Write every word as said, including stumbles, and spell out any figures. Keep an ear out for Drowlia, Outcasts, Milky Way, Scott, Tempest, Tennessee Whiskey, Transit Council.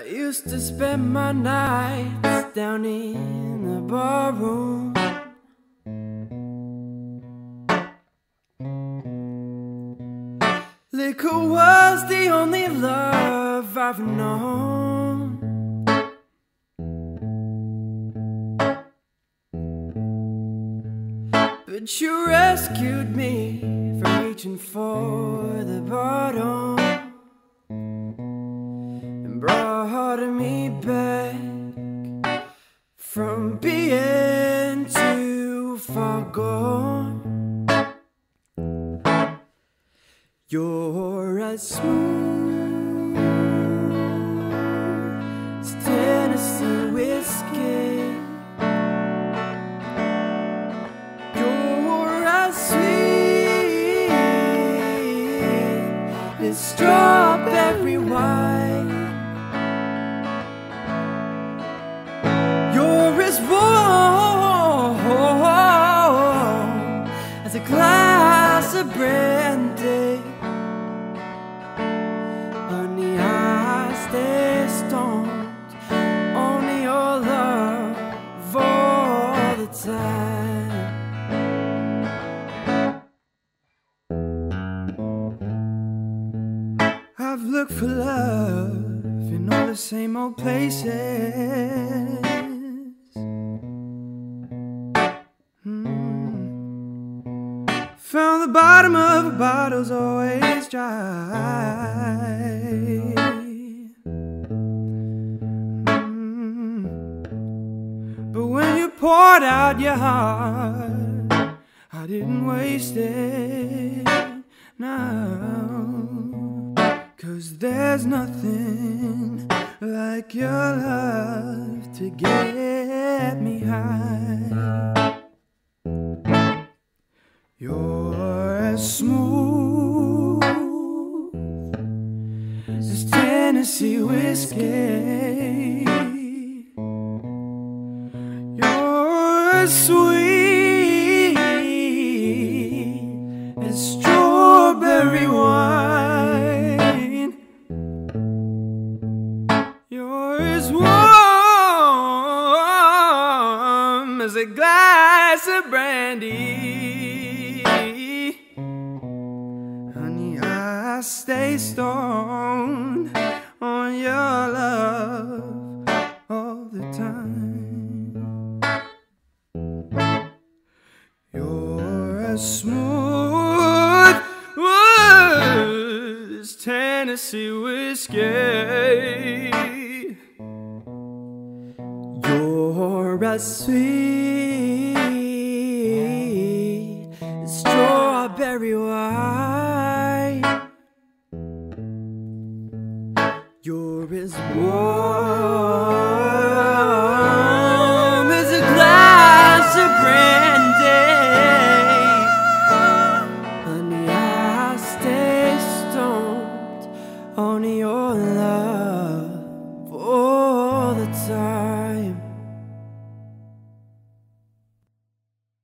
I used to spend my nights down in the barroom. Liquor was the only love I've known. But you rescued me from reaching for the bottom and brought me back from being too far gone. You're as smooth as Tennessee whiskey. You're as sweet as strawberry wine. You're as warm as a glass of brandy. Honey, I stay stoned on your love all the time. I've looked for love in all the same old places. Hmm. Found the bottom of a bottle's always dry. Poured out your heart, I didn't waste it now, 'cause there's nothing like your love to get me high. You're as smooth as Tennessee whiskey. Sweet as strawberry wine. You're as warm as a glass of brandy. Honey, I stay stoned on your love all the time. You're as smooth as Tennessee whiskey. You're as sweet